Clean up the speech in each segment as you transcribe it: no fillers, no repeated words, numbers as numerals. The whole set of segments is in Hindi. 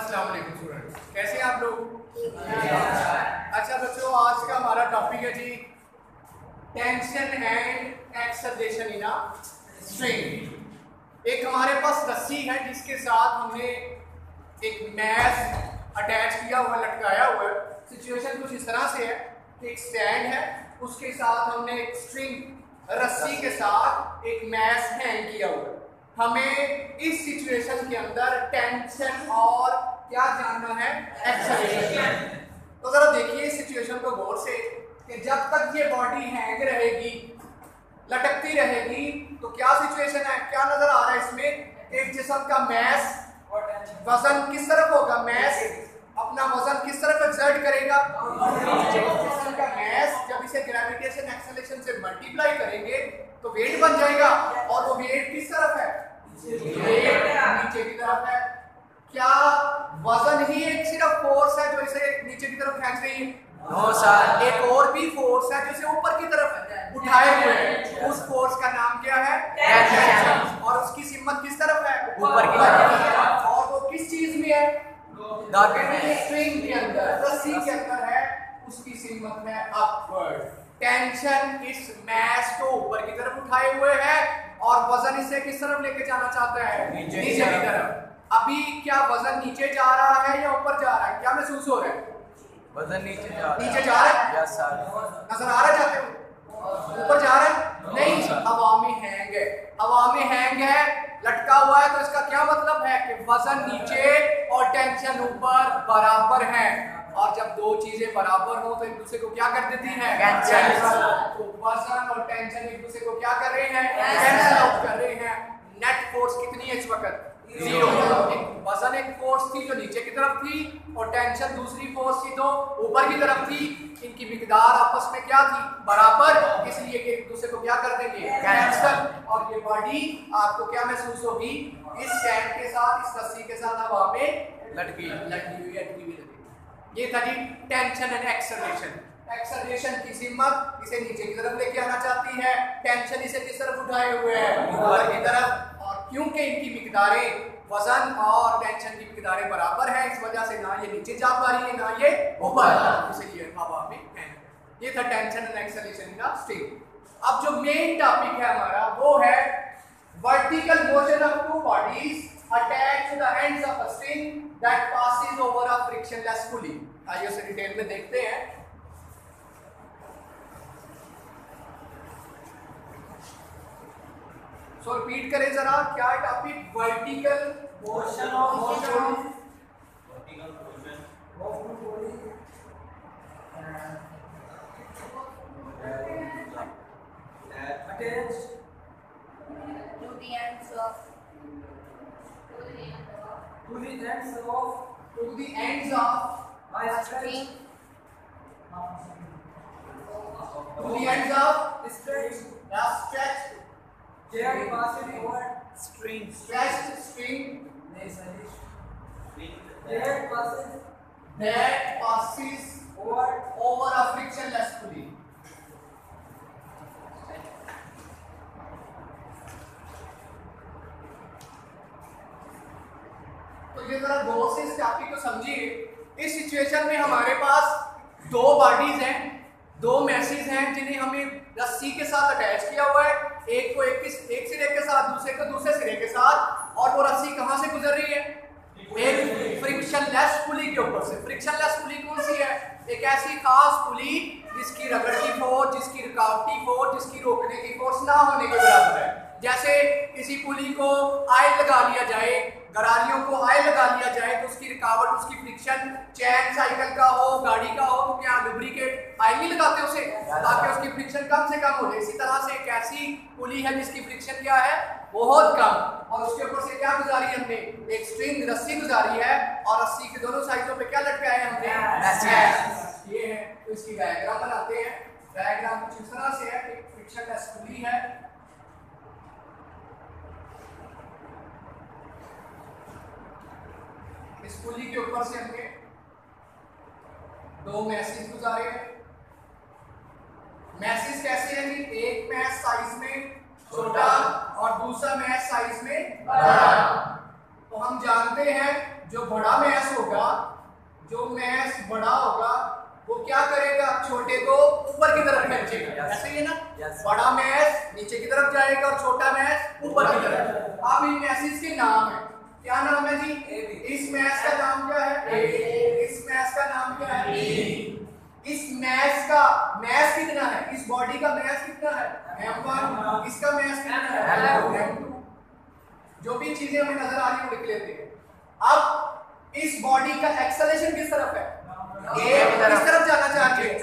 अस्सलाम वालेकुम स्टूडेंट्स, कैसे हैं आप लोग? अच्छा बच्चों, आज का हमारा टॉपिक है जी tension and acceleration in a string. एक हमारे पास रस्सी है जिसके साथ हमने एक मैश अटैच किया हुआ, लटकाया हुआ है। सिचुएशन कुछ इस तरह से है कि एक स्टैंड है, उसके साथ हमने एक स्ट्रिंग रस्सी के साथ एक मैश हैंग किया हुआ है। हमें इस सिचुएशन के अंदर टेंशन और क्या जानना है? एक्सेलरेशन। तो जरा देखिए इस सिचुएशन को गौर से कि जब तक ये बॉडी हैंग रहेगी, लटकती रहेगी, तो क्या सिचुएशन है, क्या नजर आ रहा है इसमें? एक जिस्म का मैस और वजन किस तरफ होगा? मैस अपना वजन किस तरफ एक्सर्ट करेगा? जिस्म का मैस जब इसे ग्रेविटेशन एक्सेलरेशन से मल्टीप्लाई करेंगे तो वेट बन जाएगा। और वो वेट किस तरफ है? नीचे की तरफ है। क्या वजन ही एक सिर्फ फोर्स है जो इसे नीचे की तरफ खींच रही है? नो सर, एक और भी फोर्स है जो इसे ऊपर की तरफ उठाए हुए है। उस फोर्स का नाम क्या है? टेंशन। और उसकी सिमत किस तरफ है? ऊपर की तरफ। और वो किस चीज में है? स्ट्रिंग के अंदर, रस्सी के अंदर है, उसकी सिमत है अपवर्ड। टेंशन इस मैस को ऊपर की तरफ उठाए हुए है और वजन इसे किस तरफ लेके जाना चाहता है? नीचे की तरफ। अभी क्या वजन नीचे जा रहा है या ऊपर जा रहा है? क्या महसूस हो रहा है? वजन नीचे जा रहा है। नजर आ रहा है? जाते हुए ऊपर जा रहा है? नहीं, हवा में हैंग है, हवा में हैंग है, लटका हुआ है। तो इसका क्या मतलब है कि वजन नीचे और टेंशन ऊपर बराबर है। और जब दो चीजें बराबर हो तो एक दूसरे को क्या कर देती हैं? तो वजन और टेंशन एक दूसरे को क्या कर रहे हैं? कैंसिल आउट कर रहे हैं। नेट फोर्स कितनी है इस वक्त? जीरो। वजन एक फोर्स थी जो नीचे की तरफ थी और टेंशन दूसरी फोर्स थी तो ऊपर की तरफ थी। इनकी मिकदार आपस में क्या थी? बराबर, इसलिए एक दूसरे को क्या कर देंगे? कैंसिल। और ये बॉडी आपको क्या महसूस होगी? इस स्टैंड के साथ, इस रस्सी के साथ हवा में लटकी हुई है। ये था जी टेंशन एंड एक्सेलरेशन। एक्सेलरेशन की सिमत इसे नीचे की तरफ लेके आना चाहती है, टेंशन इसे किस तरफ उठाए हुए है? ऊपर की तरफ। और क्योंकि इनकी मिकदारें, वजन और टेंशन की मिकदारें बराबर है, इस वजह से ना ये नीचे जा पा रही है ना ये ऊपर, इसलिए हवा में है। ये था टेंशन एंड एक्सेलरेशन का स्ट्रिंग। अब जो मेन टॉपिक है हमारा वो है vertical motion of two bodies attached to the ends of a string that passes over a frictionless pulley। आइए उसे डिटेल में देखते हैं। So repeat करें जरा, क्या topic? Vertical motion attached to the ends of that passes over a frictionless pulley। जरा गौर से इस टॉपिक को समझिए। इस सिचुएशन में हमारे पास दो बॉडीज हैं, दो मैसेज हैं जिन्हें हमें रस्सी के साथ अटैच किया हुआ है। एक को एक सिरे के साथ, दूसरे को दूसरे सिरे के साथ। और वो रस्सी कहाँ से गुजर रही है? एक फ्रिक्शनलेस पुली के ऊपर से। फ्रिक्शनलेस पुली कौन सी है? एक ऐसी खास पुली जिसकी रगड़ की फोर्स, जिसकी रुकावटी फोर्स, जिसकी रोकने की फोर्स ना होने के बराबर है। जैसे किसी पुली को आयल लगा लिया जाए, गरारियों को आयल लगा लिया जाए, तो उसकी रुकावट, उसकी फ्रिक्शन, चैन साइकिल का हो, गाड़ी का हो, तो क्या लुब्रिकेट आयल ही लगाते उसे ताकि उसकी फ्रिक्शन कम से कम हो जाए। इसी तरह से एक ऐसी पुली है जिसकी फ्रिक्शन क्या है? बहुत कम। और उसके ऊपर से क्या गुजारी हमने? एक स्ट्रिंग रस्सी गुजारी है और रस्सी के दोनों साइडों पर क्या लटकाया है हमने? ये है। तो इसकी डायग्राम बनाते हैं। डायग्राम कुछ इस तरह से है, एक फ्रिक्शनलेस पुली है, इस पुली के ऊपर से हमने दो मैसेज गुजारे हैं। मैसेज कैसे हैं कि एक मैस साइज में छोटा और दूसरा मैस साइज में बड़ा। तो हम जानते हैं जो बड़ा मैस होगा, जो मैस बड़ा होगा वो क्या करेगा, छोटे को ऊपर की तरफ खींचेगा, ऐसे ही है ना। बड़ा मैस नीचे की तरफ जाएगा और छोटा मैस ऊपर की तरफ। अब इन मैसेज के नाम है, क्या नाम है जी? इस मैस का नाम क्या है? इस मैस का नाम क्या है? इस मैस का मैस कितना है? इस बॉडी का मैस कितना है? m1। इसका मैस कितना है? m2। जो भी चीजें हमें नजर आ रही है वो लिख लेते हैं। अब इस बॉडी का एक्सेलेरेशन किस तरफ है? किस तरफ जाना चाहिए?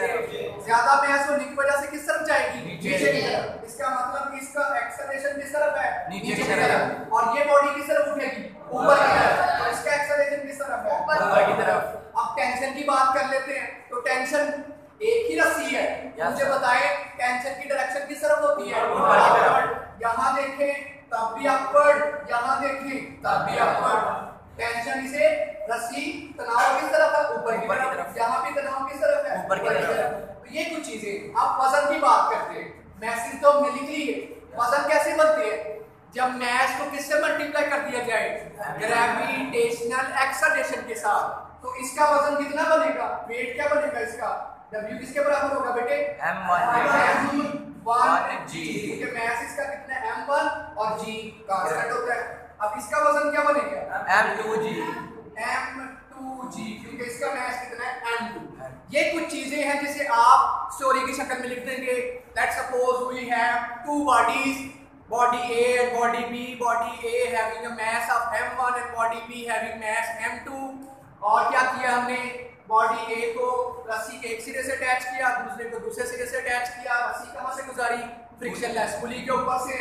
ज्यादा मैस होने की वजह से किस तरफ जाएगी? नीचे की तरफ। इसका मतलब इसका एक्सेलेरेशन किस तरफ है? नीचे की तरफ। और ये बॉडी किस तरफ उठेगी? ऊपर की तरफ। तो इसका एक्सेलेरेशन किस तरफ है? ऊपर की तरफ। अब टेंशन की बात कर लेते हैं, तो टेंशन एक ही रस्सी है। मुझे बताएं टेंशन की डायरेक्शन किस तरफ होती है? ऊपर की तरफ। यहां देखें तब भी अपवर्ड, यहां देखें तब भी अपवर्ड। टेंशन इसे रस्सी, तनाव किस तरफ है? ऊपर की तरफ। यहाँ भी तनाव किस तरफ है? ऊपर की तरफ। तो ये कुछ चीजें। आप वजन की बात करते हैं, मैसेज तो हमने लिख ली है। वजन कैसे बनती है? जब मैस को किससे मल्टीप्लाई कर दिया जाए? ग्रेविटेशनल एक्सेलरेशन के साथ। तो इसका वजन कितना बनेगा? वेट क्या बनेगा इसका? w किसके बराबर होगा बेटे? m1g। क्योंकि मैस इसका कितना है? m1 और g कांस्टेंट होता है। अब इसका वजन क्या बनेगा? m2g क्योंकि इसका मास कितना है? m2। ये कुछ चीजें हैं जिसे आप स्टोरी की शक्ल में लिख देंगे। Let's suppose we have two bodies, body A and body B. Body A having a mass of m1 and body B having mass m2। और क्या किया हमने? बॉडी ए को रस्सी के एक सिरे से अटैच किया, दूसरे को दूसरे सिरे से अटैच किया। रस्सी कहां से गुजारी? फ्रिक्शनलेस पुली के ऊपर से।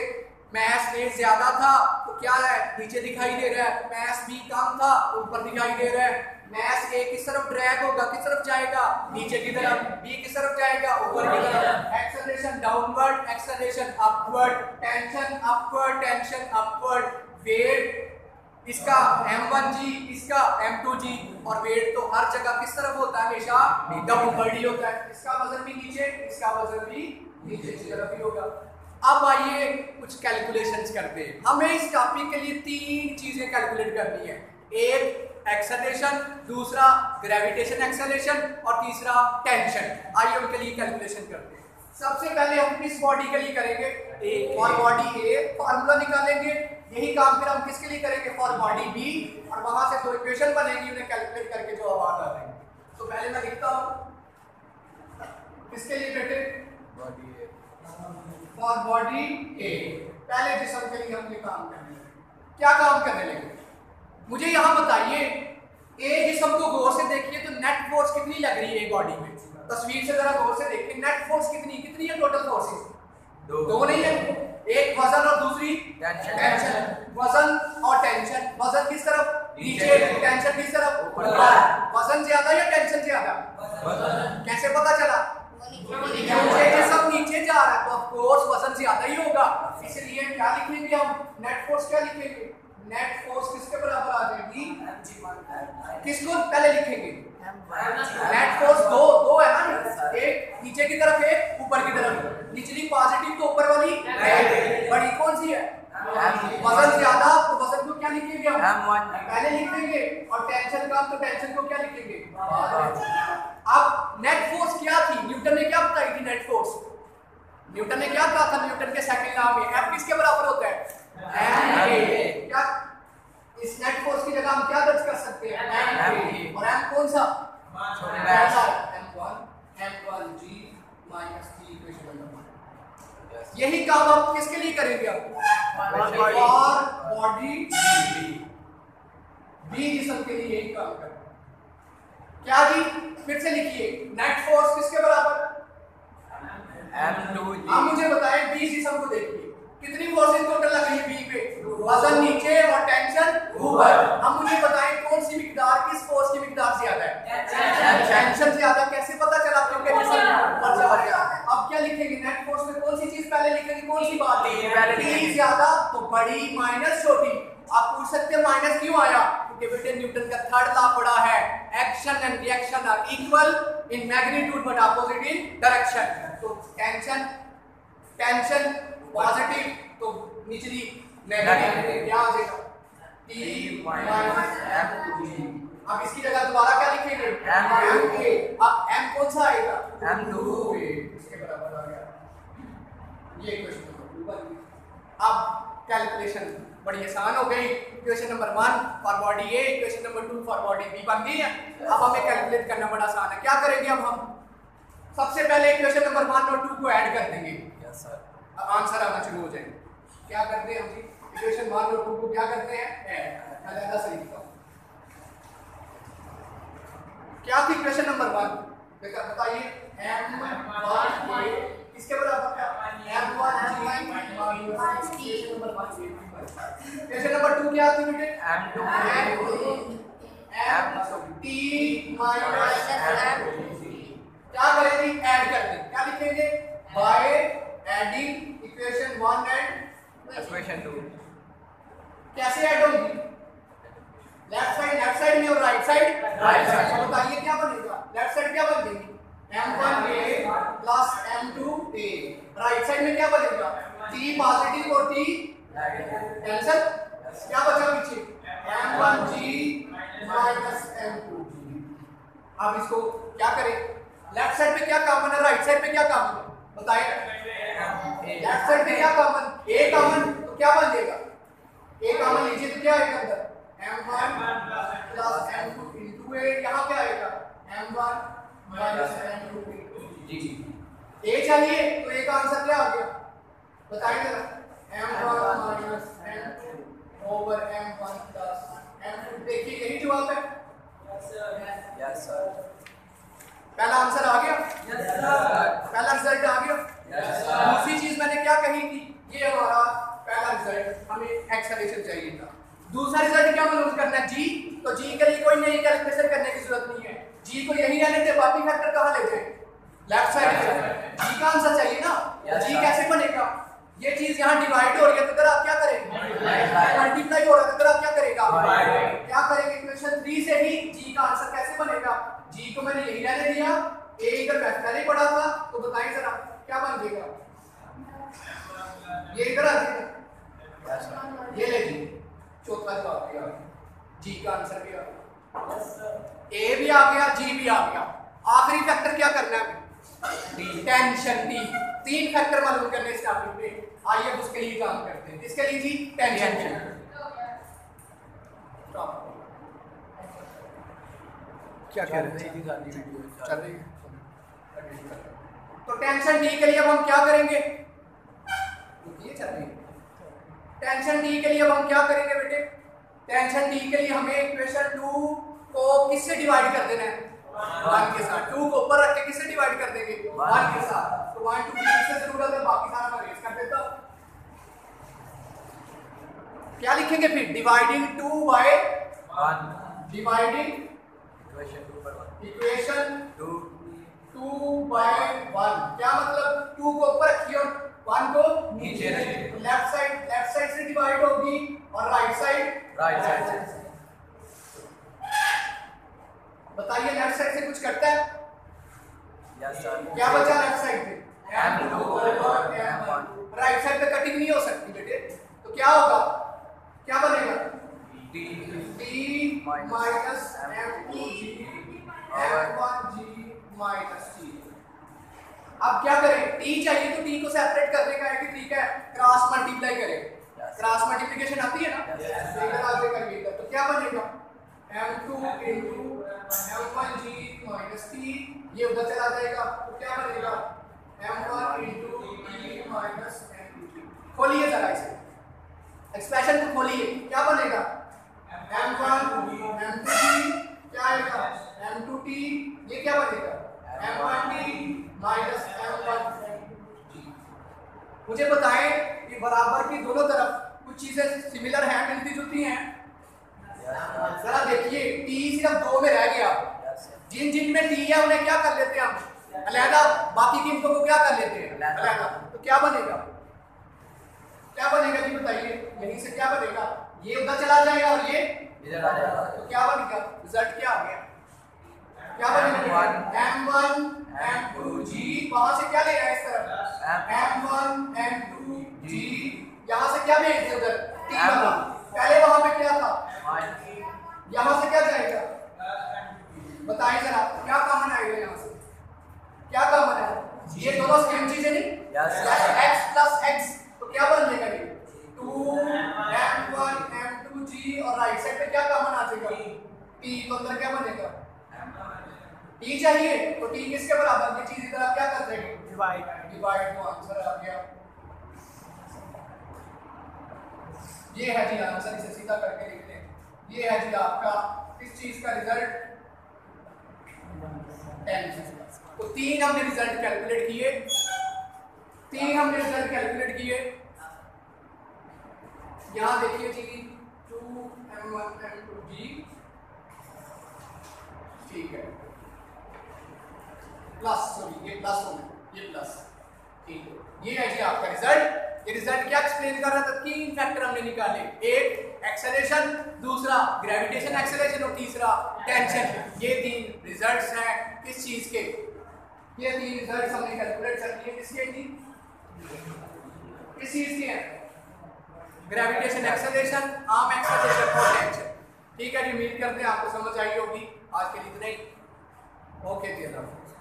मास ए ज्यादा था तो क्या है? नीचे दिखाई दे रहा है। मास बी कम था, ऊपर दिखाई दे रहा है। मास ए किस तरफ ड्रैग होगा? किस तरफ जाएगा? नीचे की तरफ। बी किस तरफ जाएगा? ऊपर की तरफ। Acceleration downward, acceleration upward, tension upward, tension upward. Weight इसका m1g, इसका m2g। और वेट तो हर जगह किस तरफ होता है? हमेशा डाउनवर्ड ही होता है। इसका वजन भी नीचे, इसका वजन भी नीचे की तरफ ही होगा। अब आइए कुछ कैलकुलेशंस करते हैं। हमें इस टॉपिक के लिए तीन चीजें कैलकुलेट करनी है। एक एक्सेलरेशन, दूसरा ग्रेविटेशन एक्सेलरेशन और तीसरा टेंशन। आइए उनके लिए कैलकुलेशन करते हैं। सबसे पहले हम किस बॉडी के लिए करेंगे? फॉर बॉडी ए फार्मूला निकालेंगे। यही काम फिर हम किसके लिए करेंगे? For body B. और वहां से दो इक्वेशन बनेगी, उन्हें कैलकुलेट करके जो आवाज आ रही है। तो पहले मैं लिखता हूँ किसके लिए बेटे? Body A. For body A पहले जिसम के लिए हम काम करने लगे। क्या काम करने लगे मुझे यहाँ बताइए? ए जिसम को गौर से देखिए तो नेट फोर्स कितनी लग रही है बॉडी में? तस्वीर से जरा गौर से देखिए, नेट फोर्स कितनी है? टोटल फोर्सेस दो नहीं है, एक वजन और दूसरी टेंशन। वजन और टेंशन। वजन किस तरफ? नीचे। टेंशन किस तरफ? ऊपर। वजन ज्यादा या टेंशन ज्यादा? कैसे पता चला? सब नीचे जा रहा है तो ऑफ कोर्स वजन ज्यादा ही होगा। इसलिए क्या लिखेंगे हम? Net force. क्या लिखेंगे? नेट फोर्स किसके बराबर आ जाएगी? किसको पहले लिखेंगे? नेट फोर्स दो है ना, एक नीचे की तरफ एक ऊपर की तरफ। निचली पॉजिटिव तो ऊपर वाली बड़ी कौन सी है? वजन ज्यादा तो वजन को क्या लिखेंगे हम? पहले लिखेंगे। और टेंशन का तो टेंशन को क्या लिखेंगे? अब नेट फोर्स क्या थी? न्यूटन ने क्या बताई थी नेट फोर्स? न्यूटन ने क्या कहा था? न्यूटन के सेकंड लॉ में F किसके बराबर होता है? ma। क्या इस नेट फोर्स की जगह हम क्या दर्ज कर सकते हैं? ma। और m कौन सा? m1 m1g - t equation number 1। यही काम आप किसके लिए करेंगे? आप और बॉडी बी जिसम के लिए यही काम करेंगे। क्या जी? फिर से लिखिए, नेट फोर्स किसके बराबर? m2g। आप मुझे बताएं बी जिसम को देखिए कितनी फोर्सेस टोटल लग रही है बी पे? वजन नीचे और टेंशन ऊपर। हम मुझे बताएं कौन सी मिकदार, किस फोर्स की मिकदार ज्यादा है? टेंशन ज्यादा। कैसे पता चला? क्योंकि जिसम वजन ज्यादा। अब क्या लिखेंगे? नेट फोर्स में कौन सी चीज पहले लिखेंगे? कौन सी बात है? ज्यादा तो बड़ी माइनस छोटी। आप पूछ सकते हैं माइनस क्यों आया? बेटे न्यूटन का थर्ड लॉ पड़ा है, action and reaction are equal in magnitude but opposite in direction. तो टेंशन पॉजिटिव तो निचली नेगेटिव क्या आ जाएगा? अब इसकी जगह दोबारा क्या लिखेंगे? m2a। अब m कौन सा आएगा? m2a इसके बराबर आ गया। ये क्वेश्चन ऊपर। अब कैलकुलेशन बड़ी आसान हो गई। Question number 1 for body A, question number 2 for body B बन गई है। अब हमें कैलकुलेट करना बड़ा आसान है। क्या करेंगे अब हम? सबसे पहले क्वेश्चन नंबर 1 और 2 को ऐड कर देंगे। Yes sir. अब आंसर आना शुरू हो जाएगा। क्या करते हैं हम जी? क्वेश्चन 1 और 2 को क्या करते हैं? ऐड। अलग-अलग सही बताओ। क्या थी क्वेश्चन नंबर 1? बेटा बताइए m1a इसके बराबर क्या? m1a question number 1। Question number 2 क्या थी बेटे? m2a क्या करेंगे? ऐड कर देंगे। क्या लिखेंगे? By adding equation 1 and equation 2। कैसे ऐड होगी? लेफ्ट साइड में और राइट साइड। तो बताइए क्या बनेगा? लेफ्ट साइड क्या बन जाएगी? m1a plus m2a। Right side में क्या बनेगा? t पॉजिटिव और t नेगेटिव कैंसिल। क्या बचा पीछे? m1g minus m2g। अब इसको क्या करें? लेफ्ट साइड पे क्या कॉमन है? राइट साइड पे क्या कॉमन है? बताइए। लेफ्ट साइड पे क्या कॉमन? a common. तो क्या बन जाएगा? a कॉमन लीजिए तो क्या आएगा अंदर? m1 plus m2 into a। यहाँ क्या आएगा? m1 minus m2 into g। a चलिए तो a का आंसर क्या आ गया? बताइए जरा। m1 minus m2 over m1 plus m2। देखिए यही जवाब है। Yes sir. पहला आंसर आ गया? Yes sir. पहला रिजल्ट आ गया? Yes sir. दूसरी चीज मैंने क्या कही थी? ये हमारा पहला रिजल्ट, हमें एक्सेलेरेशन चाहिए था। दूसरा रिजल्ट क्या यूज करना है? जी। तो जी के लिए कोई नई कैलकुलेशन करने की जरूरत नहीं है। जी को यही रहने दे, बाकी फैक्टर कहां ले जाए? लेफ्ट साइड में जी का आंसर चाहिए ना। जी कैसे बनेगा? ये चीज यहां डिवाइड हो रही है तो इधर आप क्या करेंगे? मल्टीप्लाई हो रहा है तो इधर आप क्या करेगा? क्या करेंगे? इक्वेशन 3 से ही जी का आंसर कैसे बनेगा? जी को मैंने यही रहने दिया, a इधर फैक्टर ही पड़ा था, तो बताइए जरा क्या बन जाएगा? ये इधर आ जाएगा, ये ले लीजिए। चौथा जवाब दिया, जी का आंसर भी आ गया। Yes sir. ए भी आ गया, जी भी आ गया। आखिरी फैक्टर क्या करना है? Tension T. तीन फैक्टर मालूम करने इस टॉपिक में। आइए उसके लिए काम करते हैं। इसके लिए जी टेंशन टी। क्या कह रहे हैं? चल रही है। तो टेंशन टी के लिए अब हम क्या करेंगे? ये चल रही है। टेंशन डी के लिए अब हम क्या करेंगे बेटे? टेंशन डी के लिए हमें इक्वेशन 2 को किससे डिवाइड कर देना है? 1 के साथ। 2 को ऊपर रख के किससे डिवाइड कर देंगे? 1 के साथ। तो 1 2 किससे जरूरत है? बाकी सारा मैं रेस कर देता हूं। क्या लिखेंगे फिर? Dividing 2 by 1। डिवाइडिंग इक्वेशन 2 पर 1। Equation 2 by 1। क्या मतलब? 2 को ऊपर रखिए और 1 को नीचे रखिए। लेफ्ट साइड से डिवाइड होगी और राइट साइड से। बताइए लेफ्ट साइड से कुछ करता है? Yes sir. क्या बचा लेफ्ट साइड पे? m2 राइट साइड पे कटिंग नहीं हो सकती बेटे, तो क्या होगा? क्या बनेगा? d minus m2g m1g minus g। अब क्या करें? t चाहिए तो t को सेपरेट करने का है कि t का क्रॉस मल्टीप्लाई करें। क्रॉस मल्टीप्लिकेशन आती है ना? इधर आगे करिएगा तो क्या बनेगा? m2 m1g - t। ये उधर चला जाएगा तो क्या बनेगा? m1 t - m2। खोलिए जरा इसे, एक्सप्रेशन को खोलिए। क्या बनेगा? m1 m2g क्या आएगा? m2t। ये क्या बनेगा? m1t minus m1g। मुझे बताएं कि बराबर की दोनों तरफ कुछ चीजें सिमिलर हैं, मिलती जुलती हैं? जरा देखिए, t सिर्फ 2 में रह गया। जिन जिन में t है उन्हें क्या कर लेते हैं हम? अलहदा। बाकी कीमतों को क्या कर लेते हैं? अलहदा। तो क्या बनेगा? जी बताइए। यहीं से क्या बनेगा? ये उधर चला जाएगा और ये इधर आ जाएगा। तो क्या बनेगा? रिजल्ट क्या आ गया? क्या बनेगा? m1 m2g। वहां से क्या ले आए इस तरफ? m1 m2g। यहां से क्या भेज दे उधर? t वाला पहले वहां पे क्या था, यहाँ से क्या जाएगा बताइए जरा, क्या कॉमन आएगा यहाँ से, क्या कॉमन है, ये दोनों सेम चीज है नहीं, एक्स प्लस एक्स तो क्या बन जाएगा ये 2m1 m2g और राइट साइड पे क्या कॉमन आ जाएगा p, तो अंदर क्या बनेगा t चाहिए तो t किसके बराबर, ये चीज इधर आप क्या कर देंगे डिवाइड, तो आंसर आ गया ये है जी आंसर, इसे सीधा करके लिख लें, ये है जी आपका इस चीज का रिजल्ट। तो तीन हमने रिजल्ट कैलकुलेट किए, यहां देखिए जी 2m1 m2g ठीक है प्लस, सॉरी ये प्लस होगा, ये प्लस ठीक है, ये है जी आपका रिजल्ट। ये रिजल्ट क्या एक्सप्लेन कर रहा था, तीन फैक्टर हमने निकाले, एक एक्सेलरेशन, दूसरा ग्रेविटेशन एक्सेलरेशन और तीसरा टेंशन, ये तीन रिजल्ट्स हैं किस चीज के, ये तीन रिजल्ट्स हमने कैलकुलेट कर लिए, किसके जी किस चीज के हैं, ग्रेविटेशन एक्सेलरेशन, आर्म एक्सेलरेशन और टेंशन। ठीक है जी, उम्मीद करते हैं आपको समझ आई होगी, आज के लिए इतना ही, ओके जी।